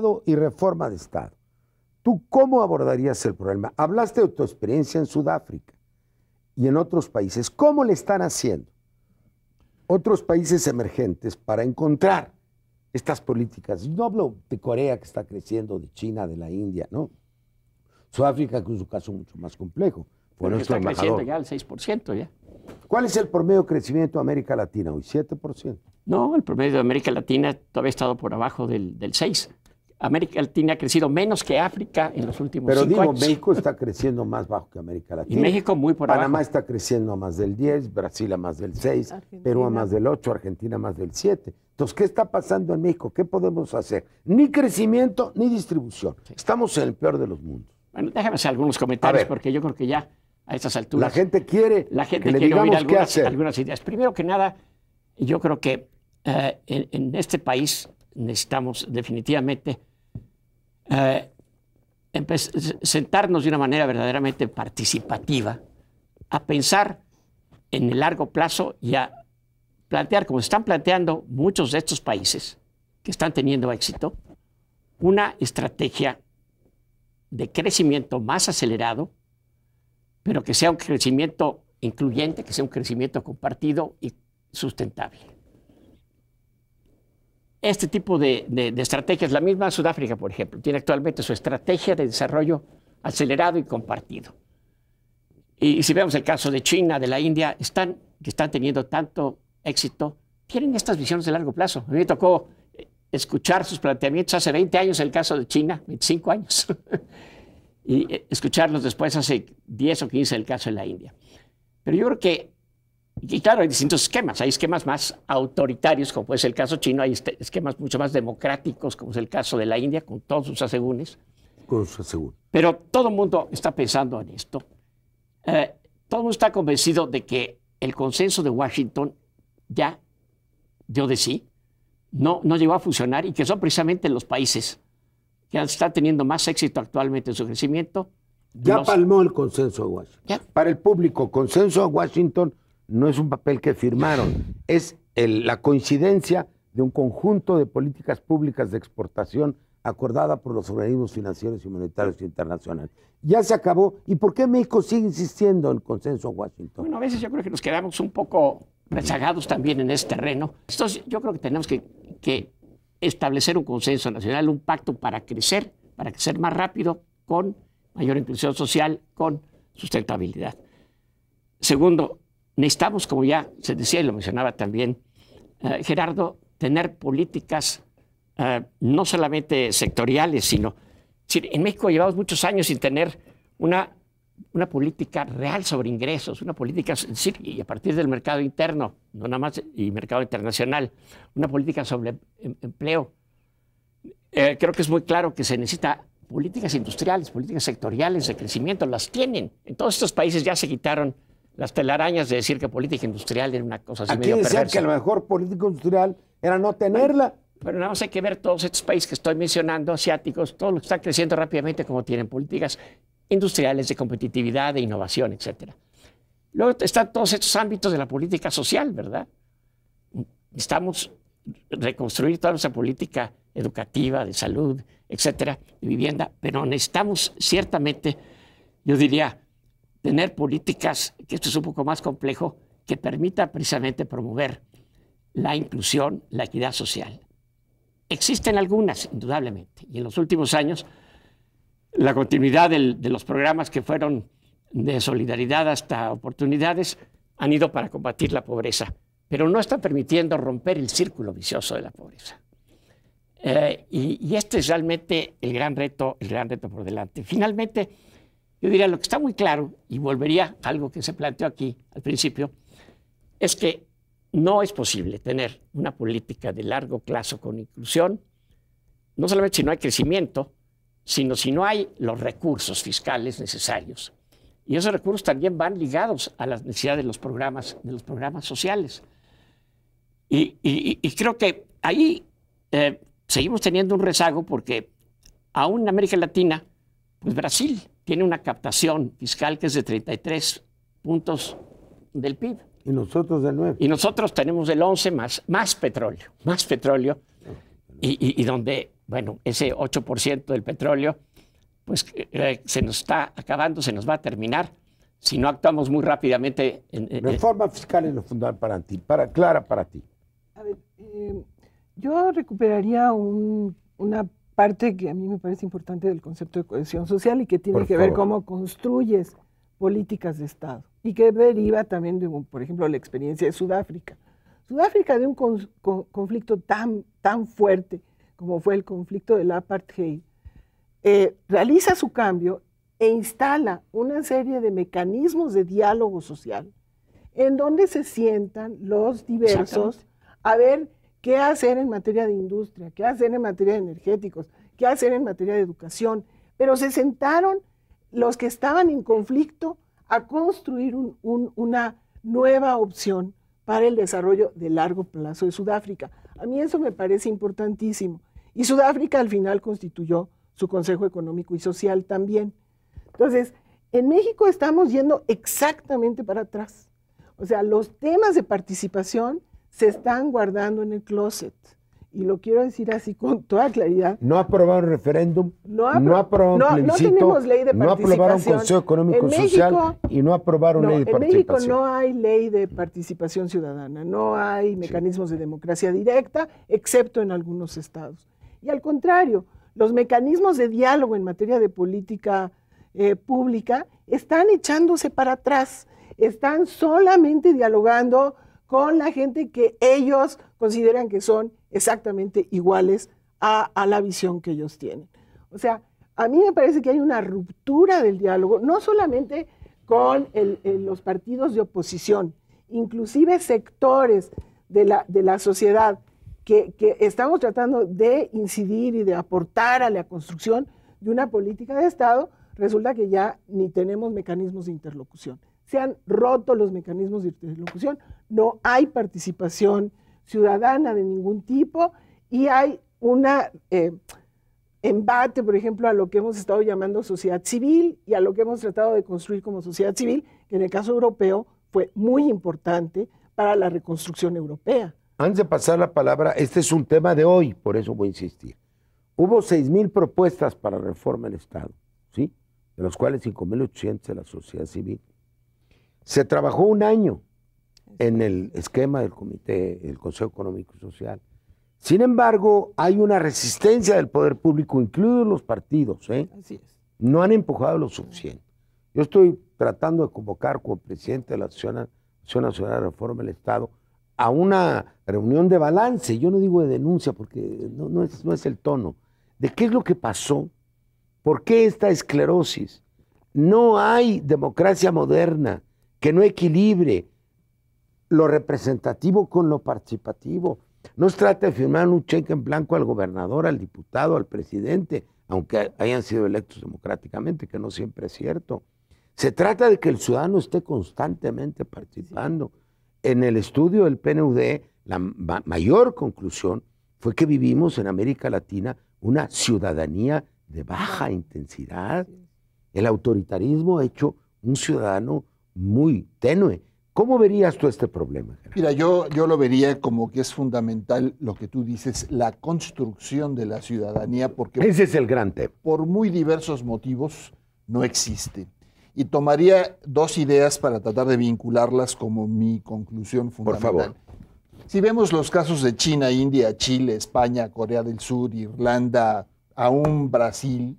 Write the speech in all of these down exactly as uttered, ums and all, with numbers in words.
Estado y reforma de Estado. ¿Tú cómo abordarías el problema? Hablaste de tu experiencia en Sudáfrica y en otros países. ¿Cómo le están haciendo otros países emergentes para encontrar estas políticas? No hablo de Corea, que está creciendo, de China, de la India, ¿no? Sudáfrica, que es un caso mucho más complejo. Pero está embajador. creciendo ya al seis por ciento. Ya. ¿Cuál es el promedio de crecimiento de América Latina hoy? ¿siete por ciento? No, el promedio de América Latina todavía ha estado por abajo del, del seis por ciento. América Latina ha crecido menos que África en los últimos Pero cinco digo, años. Pero digo, México está creciendo más bajo que América Latina. Y México muy por Panamá abajo. Panamá está creciendo a más del diez, Brasil a más del seis, Argentina. Perú a más del ocho, Argentina a más del siete. Entonces, ¿qué está pasando en México? ¿Qué podemos hacer? Ni crecimiento ni distribución. Sí. Estamos en el peor de los mundos. Bueno, déjame hacer algunos comentarios porque yo creo que ya a estas alturas... La gente quiere la gente que quiere le digamos oír algunas, qué hacer. Algunas ideas. Primero que nada, yo creo que eh, en, en este país necesitamos definitivamente... Eh, sentarnos de una manera verdaderamente participativa a pensar en el largo plazo y a plantear, como están planteando muchos de estos países que están teniendo éxito, una estrategia de crecimiento más acelerado, pero que sea un crecimiento incluyente, que sea un crecimiento compartido y sustentable. Este tipo de, de, de estrategias, la misma Sudáfrica, por ejemplo, tiene actualmente su estrategia de desarrollo acelerado y compartido. Y, y si vemos el caso de China, de la India, están, que están teniendo tanto éxito, tienen estas visiones de largo plazo. A mí me tocó escuchar sus planteamientos hace veinte años, el caso de China, veinticinco años, y escucharlos después hace diez o quince el caso de la India. Pero yo creo que Y claro, hay distintos esquemas. Hay esquemas más autoritarios, como es el caso chino. Hay esquemas mucho más democráticos, como es el caso de la India, con todos sus asegúnes. Con sus asegúnes. Pero todo el mundo está pensando en esto. Eh, todo el mundo está convencido de que el consenso de Washington ya dio de sí, no, no llegó a funcionar, y que son precisamente los países que están teniendo más éxito actualmente en su crecimiento. Ya los... palmó el consenso de Washington. ¿Ya? Para el público, consenso de Washington... no es un papel que firmaron, es el, la coincidencia de un conjunto de políticas públicas de exportación acordada por los organismos financieros y monetarios internacionales. Ya se acabó. ¿Y por qué México sigue insistiendo en el consenso Washington? Bueno, a veces yo creo que nos quedamos un poco rezagados también en este terreno. Entonces yo creo que tenemos que, que establecer un consenso nacional, un pacto para crecer, para crecer más rápido, con mayor inclusión social, con sustentabilidad. Segundo, necesitamos, como ya se decía y lo mencionaba también eh, Gerardo, tener políticas eh, no solamente sectoriales, sino... decir, en México llevamos muchos años sin tener una, una política real sobre ingresos, una política, es decir, y a partir del mercado interno, no nada más, y mercado internacional, una política sobre em, empleo. Eh, creo que es muy claro que se necesita políticas industriales, políticas sectoriales de crecimiento, las tienen. En todos estos países ya se quitaron las telarañas de decir que política industrial era una cosa así. Aquí medio perversa. Aquí decían que la mejor política industrial era no tenerla. Pero, pero nada más hay que ver todos estos países que estoy mencionando, asiáticos, todos los que están creciendo rápidamente, como tienen políticas industriales de competitividad, de innovación, etcétera. Luego están todos estos ámbitos de la política social, ¿verdad? Necesitamos reconstruir toda nuestra política educativa, de salud, etcétera, de vivienda, pero necesitamos ciertamente, yo diría, tener políticas, que esto es un poco más complejo, que permita precisamente promover la inclusión, la equidad social. Existen algunas, indudablemente, y en los últimos años la continuidad del, de los programas que fueron de solidaridad hasta oportunidades han ido para combatir la pobreza, pero no está permitiendo romper el círculo vicioso de la pobreza. Eh, y, y este es realmente el gran reto, el gran reto por delante. Finalmente, yo diría, lo que está muy claro, y volvería a algo que se planteó aquí al principio, es que no es posible tener una política de largo plazo con inclusión, no solamente si no hay crecimiento, sino si no hay los recursos fiscales necesarios. Y esos recursos también van ligados a las necesidades de los programas, de los programas sociales. Y, y, y creo que ahí eh, seguimos teniendo un rezago, porque aún en América Latina, pues Brasil tiene una captación fiscal que es de treinta y tres puntos del P I B. Y nosotros del nueve. Y nosotros tenemos del once más, más petróleo, más petróleo, y, y, y donde bueno, ese ocho por ciento del petróleo, pues eh, se nos está acabando, se nos va a terminar, si no actuamos muy rápidamente. En, en, Reforma fiscal es lo fundamental para ti, para, Clara, para ti. A ver, eh, yo recuperaría un, una parte que a mí me parece importante del concepto de cohesión social y que tiene por que favor. ver cómo construyes políticas de Estado y que deriva también de, un, por ejemplo, la experiencia de Sudáfrica. Sudáfrica de un con, con, conflicto tan, tan fuerte como fue el conflicto del apartheid, eh, realiza su cambio e instala una serie de mecanismos de diálogo social en donde se sientan los diversos a ver qué hacer en materia de industria, qué hacer en materia de energéticos, qué hacer en materia de educación, pero se sentaron los que estaban en conflicto a construir un, un, una nueva opción para el desarrollo de largo plazo de Sudáfrica. A mí eso me parece importantísimo. Y Sudáfrica al final constituyó su Consejo Económico y Social también. Entonces, en México estamos yendo exactamente para atrás. O sea, los temas de participación se están guardando en el closet. Y lo quiero decir así con toda claridad. No aprobaron referéndum, no, apro no aprobaron no, plebiscito, no tenemos ley de participación, no aprobaron Consejo Económico y Social y no aprobaron no, ley de participación. En México no hay ley de participación ciudadana, no hay mecanismos sí. de democracia directa, excepto en algunos estados. Y al contrario, los mecanismos de diálogo en materia de política eh, pública están echándose para atrás, están solamente dialogando con la gente que ellos consideran que son exactamente iguales a, a la visión que ellos tienen. O sea, a mí me parece que hay una ruptura del diálogo, no solamente con el, el, los partidos de oposición, inclusive sectores de la, de la sociedad que, que estamos tratando de incidir y de aportar a la construcción de una política de Estado, resulta que ya ni tenemos mecanismos de interlocución. Se han roto los mecanismos de interlocución, no hay participación ciudadana de ningún tipo y hay un eh, embate, por ejemplo, a lo que hemos estado llamando sociedad civil y a lo que hemos tratado de construir como sociedad civil, que en el caso europeo fue muy importante para la reconstrucción europea. Antes de pasar la palabra, este es un tema de hoy, por eso voy a insistir. Hubo seis mil propuestas para reforma del Estado, ¿sí? De los cuales cinco mil ochocientas de la sociedad civil. Se trabajó un año en el esquema del Comité, del Consejo Económico y Social. Sin embargo, hay una resistencia del poder público, incluidos los partidos, ¿eh? Así es. No han empujado lo suficiente. Yo estoy tratando de convocar como presidente de la Asociación Nacional de Reforma del Estado a una reunión de balance, yo no digo de denuncia porque no, no, es, no es el tono, de qué es lo que pasó, por qué esta esclerosis. No hay democracia moderna que no equilibre lo representativo con lo participativo. No se trata de firmar un cheque en blanco al gobernador, al diputado, al presidente, aunque hayan sido electos democráticamente, que no siempre es cierto. Se trata de que el ciudadano esté constantemente participando. En el estudio del P N U D, la ma- mayor conclusión fue que vivimos en América Latina una ciudadanía de baja intensidad. El autoritarismo ha hecho un ciudadano muy tenue. ¿Cómo verías tú este problema? Mira, yo, yo lo vería como que es fundamental lo que tú dices, la construcción de la ciudadanía, porque ese es el gran tema. Por muy diversos motivos no existe. Y tomaría dos ideas para tratar de vincularlas como mi conclusión fundamental. Por favor. Si vemos los casos de China, India, Chile, España, Corea del Sur, Irlanda, aún Brasil,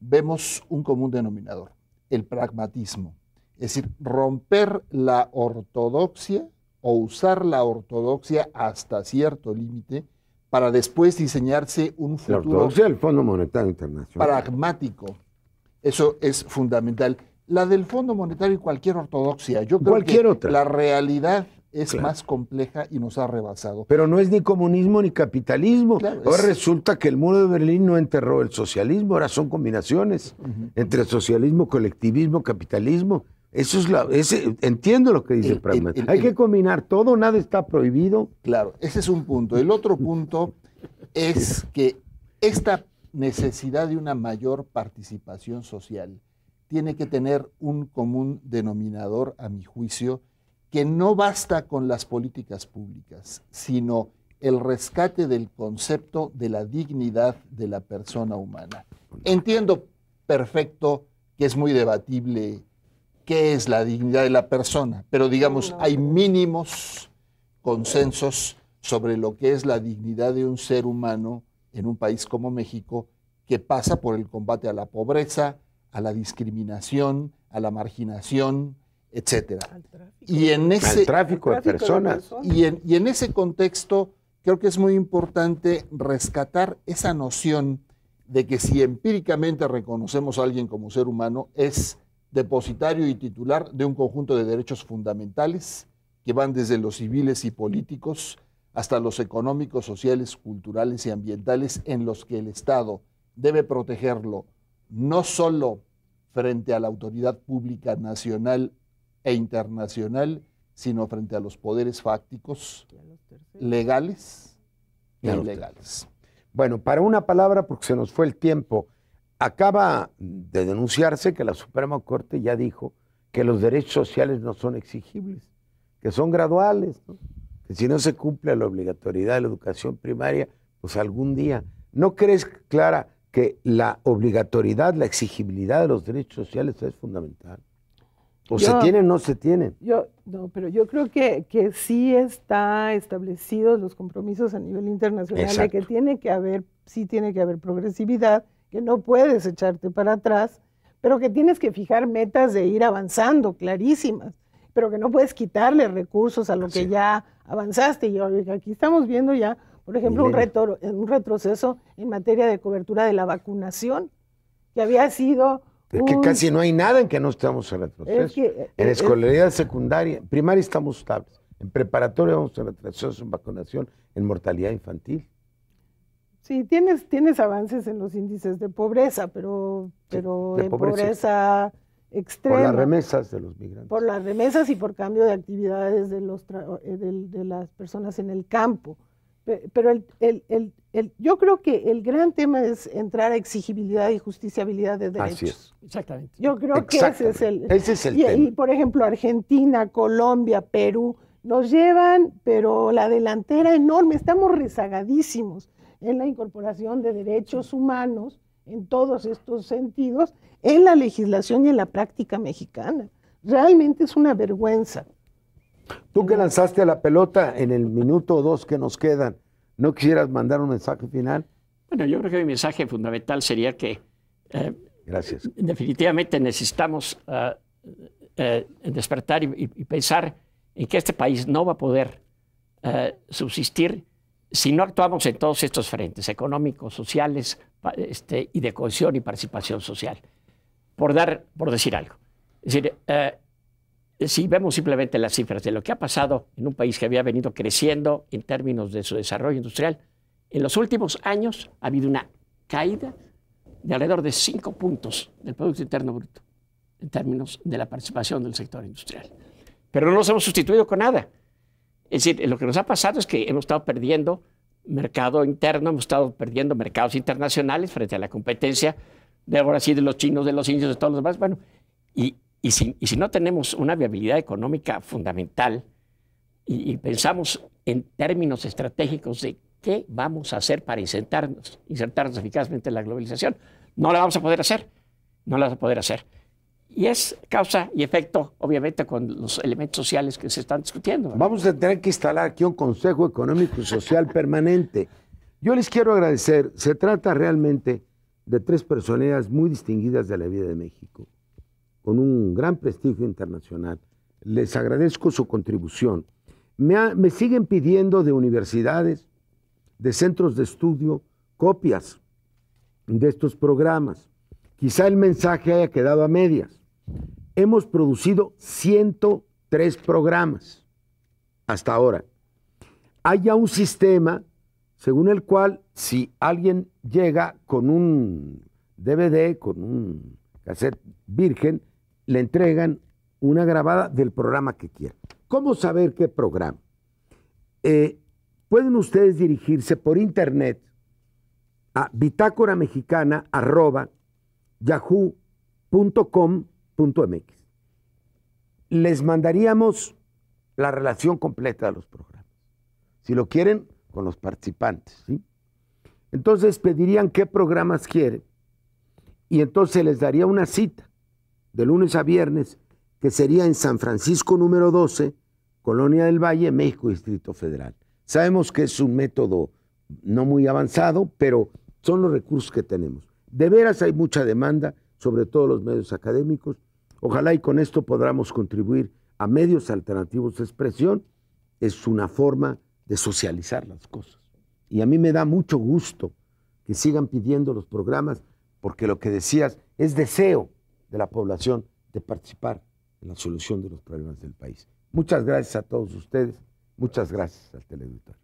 vemos un común denominador, el pragmatismo. Es decir, romper la ortodoxia o usar la ortodoxia hasta cierto límite para después diseñarse un futuro. La ortodoxia del Fondo Monetario Internacional. Pragmático. Eso es fundamental. La del Fondo Monetario y cualquier ortodoxia. Yo creo cualquier que otra. La realidad es claro. más compleja y nos ha rebasado. Pero no es ni comunismo ni capitalismo. Claro, ahora es... resulta que el muro de Berlín no enterró el socialismo. Ahora son combinaciones uh-huh. entre socialismo, colectivismo, capitalismo. Eso es la, ese, entiendo lo que dice el, el pragmático. El, el, Hay que combinar todo, nada está prohibido. Claro, ese es un punto. El otro punto es que esta necesidad de una mayor participación social tiene que tener un común denominador, a mi juicio, que no basta con las políticas públicas, sino el rescate del concepto de la dignidad de la persona humana. Entiendo perfecto que es muy debatible qué es la dignidad de la persona, pero digamos, hay mínimos consensos sobre lo que es la dignidad de un ser humano en un país como México, que pasa por el combate a la pobreza, a la discriminación, a la marginación, etcétera. Y en ese al tráfico de personas. Y en, y en ese contexto creo que es muy importante rescatar esa noción de que si empíricamente reconocemos a alguien como ser humano, es depositario y titular de un conjunto de derechos fundamentales que van desde los civiles y políticos hasta los económicos, sociales, culturales y ambientales, en los que el Estado debe protegerlo no solo frente a la autoridad pública nacional e internacional, sino frente a los poderes fácticos, legales e ilegales. Bueno, para una palabra, porque se nos fue el tiempo, acaba de denunciarse que la Suprema Corte ya dijo que los derechos sociales no son exigibles, que son graduales, ¿no? Que si no se cumple la obligatoriedad de la educación primaria, pues algún día. ¿No crees, Clara, que la obligatoriedad, la exigibilidad de los derechos sociales es fundamental? ¿O yo, se tienen o no se tienen? Yo, no, pero yo creo que, que sí está establecidos los compromisos a nivel internacional. Exacto. De que tiene que haber, sí tiene que haber progresividad, que no puedes echarte para atrás, pero que tienes que fijar metas de ir avanzando clarísimas, pero que no puedes quitarle recursos a lo sí. que ya avanzaste. Y aquí estamos viendo ya, por ejemplo, un, retro, un retroceso en materia de cobertura de la vacunación, que había sido... Es que un... casi no hay nada en que no estamos en retroceso. Es que, en es, escolaridad es... secundaria, primaria estamos estables, en preparatoria vamos en retroceso, en vacunación, en mortalidad infantil. Sí, tienes, tienes avances en los índices de pobreza, pero, pero sí, en pobreza, pobreza extrema. Por las remesas de los migrantes. Por las remesas y por cambio de actividades de, los tra... de, de las personas en el campo. Pero el, el, el, el, yo creo que el gran tema es entrar a exigibilidad y justiciabilidad de derechos. Así es. Exactamente. Yo creo Exactamente. que ese es el, ese es el y, tema. Y, por ejemplo, Argentina, Colombia, Perú, nos llevan, pero la delantera enorme. Estamos rezagadísimos en la incorporación de derechos humanos, en todos estos sentidos, en la legislación y en la práctica mexicana. Realmente es una vergüenza. Tú que lanzaste a la pelota en el minuto o dos que nos quedan, ¿no quisieras mandar un mensaje final? Bueno, yo creo que mi mensaje fundamental sería que eh, Gracias. definitivamente necesitamos uh, eh, despertar y, y pensar en que este país no va a poder uh, subsistir si no actuamos en todos estos frentes, económicos, sociales este, y de cohesión y participación social. Por, dar, por decir algo. Es decir, uh, si vemos simplemente las cifras de lo que ha pasado en un país que había venido creciendo en términos de su desarrollo industrial, en los últimos años ha habido una caída de alrededor de cinco puntos del Producto Interno Bruto en términos de la participación del sector industrial. Pero no nos hemos sustituido con nada. Es decir, lo que nos ha pasado es que hemos estado perdiendo mercado interno, hemos estado perdiendo mercados internacionales frente a la competencia de ahora sí de los chinos, de los indios, de todos los demás. Bueno, y Y si, y si no tenemos una viabilidad económica fundamental y, y pensamos en términos estratégicos de qué vamos a hacer para insertarnos, insertarnos eficazmente en la globalización, no la vamos a poder hacer, no la vamos a poder hacer. Y es causa y efecto, obviamente, con los elementos sociales que se están discutiendo, ¿verdad? Vamos a tener que instalar aquí un Consejo Económico y Social permanente. Yo les quiero agradecer, se trata realmente de tres personerías muy distinguidas de la vida de México, con un gran prestigio internacional. Les agradezco su contribución. Me, ha, me siguen pidiendo de universidades, de centros de estudio, copias de estos programas. Quizá el mensaje haya quedado a medias. Hemos producido ciento tres programas hasta ahora. Hay ya un sistema según el cual si alguien llega con un D V D, con un cassette virgen, le entregan una grabada del programa que quiera. ¿Cómo saber qué programa? Eh, pueden ustedes dirigirse por internet a bitácora mexicana arroba yahoo punto com punto m x. Les mandaríamos la relación completa de los programas. Si lo quieren, con los participantes, ¿sí? Entonces pedirían qué programas quieren y entonces les daría una cita de lunes a viernes que sería en San Francisco número doce, Colonia del Valle, México, Distrito Federal. Sabemos que es un método no muy avanzado, pero son los recursos que tenemos. De veras hay mucha demanda, sobre todo los medios académicos. Ojalá y con esto podamos contribuir a medios alternativos de expresión. Es una forma de socializar las cosas. Y a mí me da mucho gusto que sigan pidiendo los programas, porque lo que decías es deseo de la población de participar en la solución de los problemas del país. Muchas gracias a todos ustedes. Muchas gracias al teleauditorio.